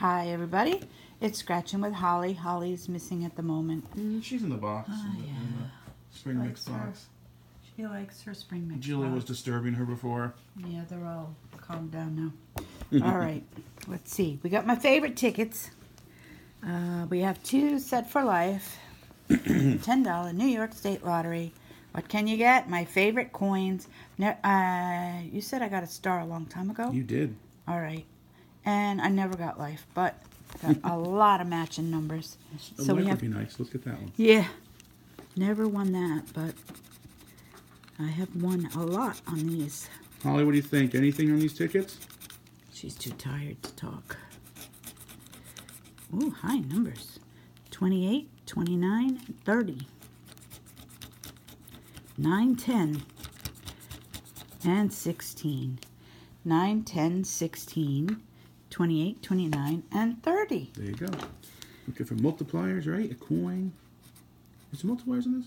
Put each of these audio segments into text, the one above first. Hi everybody, it's Scratching with Holly. Holly's missing at the moment. She's in the box, in the spring mix box. She likes her spring mix Julie box. Was disturbing her before. Yeah, they're all calmed down now. All right, let's see. We got my favorite tickets. We have two Set for Life, $10 New York State Lottery. What can you get? My favorite coins. You said I got a star a long time ago? You did. All right. And I never got life, but got a lot of matching numbers. So life would be nice. Let's get that one. Yeah. Never won that, but I have won a lot on these. Holly, what do you think? Anything on these tickets? She's too tired to talk. Ooh, high numbers. 28, 29, 30. 9, 10, and 16. 9, 10, 16. 28, 29, and 30. There you go. Looking for multipliers, right? A coin. Is there multipliers in this?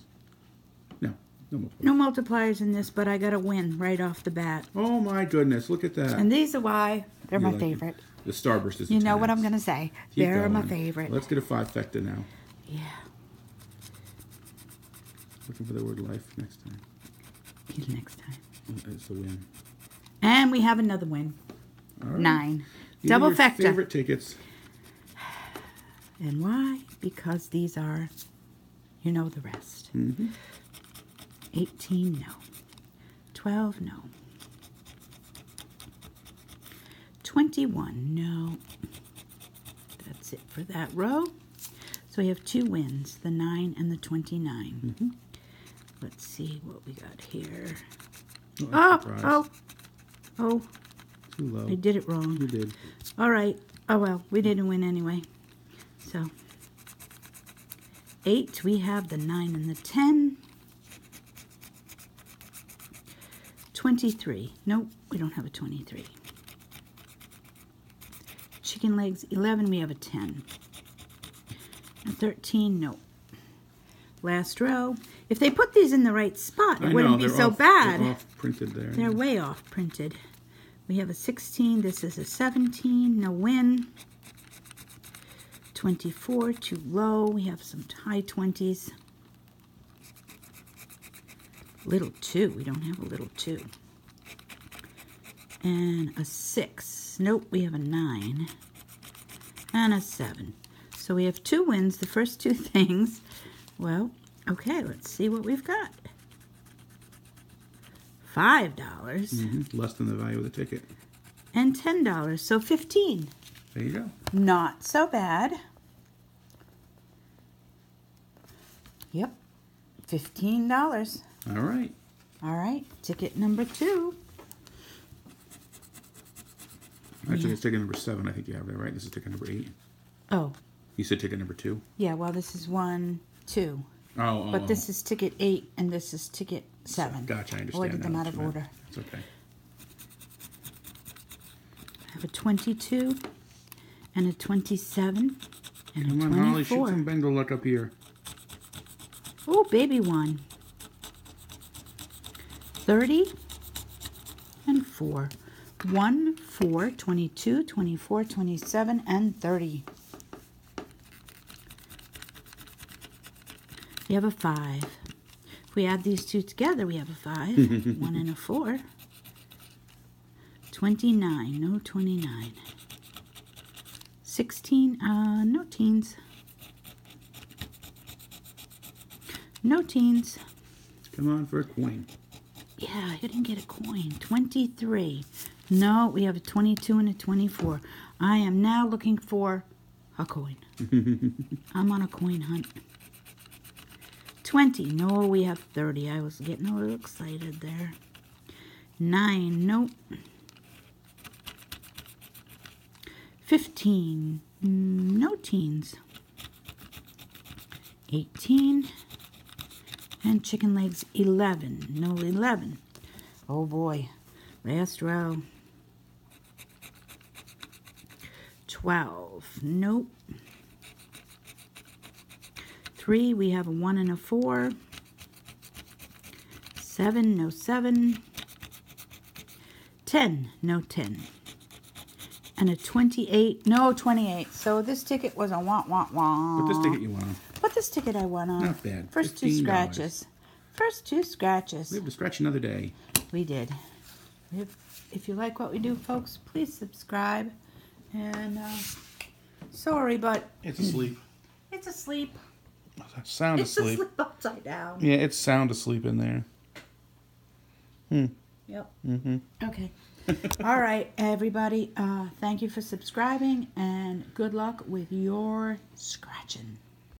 No. No multipliers. No multipliers in this, but I got a win right off the bat. Oh, my goodness. Look at that. And these are why they're my favorite. The starburst is you know what I'm going to say. They're my favorite. Let's get a trifecta now. Yeah. Looking for the word life next time. Next time. It's a win. And we have another win. All right. 9. Double factor. Your favorite tickets. And why? Because these are, you know the rest. Mm-hmm. 18, no. 12, no. 21, no. That's it for that row. So we have two wins, the 9 and the 29. Mm-hmm. Let's see what we got here. Oh. Too low. I did it wrong. You did. All right. Oh, well. We didn't win anyway. So, 8. We have the 9 and the 10. 23. Nope. We don't have a 23. Chicken legs. 11. We have a 10. A 13. Nope. Last row. If they put these in the right spot, it wouldn't be so bad. They're off printed there. They're way off printed. We have a 16, this is a 17, no win. 24, too low, we have some high 20s. Little 2, we don't have a little 2. And a 6, nope, we have a 9. And a 7. So we have two wins, the first two things. Well, okay, let's see what we've got. $5. Mm-hmm. Less than the value of the ticket. And $10, so $15. There you go. Not so bad. Yep, $15. All right. All right, ticket number 2. Actually, it's ticket number 7. I think you have that right. This is ticket number 8. Oh. You said ticket number 2? Yeah. Well, this is 1, 2. Oh, but this is ticket 8 and this is ticket 7. Gotcha, I understand. Or did them out of order. It's okay. I have a 22 and a 27 and a 24. Come on, Holly, shoot some Bengal luck up here. Oh, baby one. 30 and 4. 1, 4, 22, 24, 27, and 30. We have a 5. If we add these two together, we have a 5. 1 and a 4. 29. No 29. 16. No teens. No teens. Come on for a coin. Yeah, I didn't get a coin. 23. No, we have a 22 and a 24. I am now looking for a coin. I'm on a coin hunt. 20. No, we have 30. I was getting a little excited there. 9. Nope. 15. No teens. 18. And chicken legs, 11. No, 11. Oh, boy. Last row. 12. Nope. 3, we have a 1 and a 4. 7, no 7. 10, no 10. and a 28. No, 28. So this ticket was a wah. Put this ticket you won on. Put this ticket I won on. Not bad. First $15. Two scratches. First two scratches. We have to scratch another day. We did. If you like what we do, folks, please subscribe. And sorry, but it's asleep. It's asleep. Sound it's asleep. It's asleep upside down. Yeah, it's sound asleep in there. Yep. Mm-hmm. Okay. All right, everybody. Thank you for subscribing, and good luck with your scratching.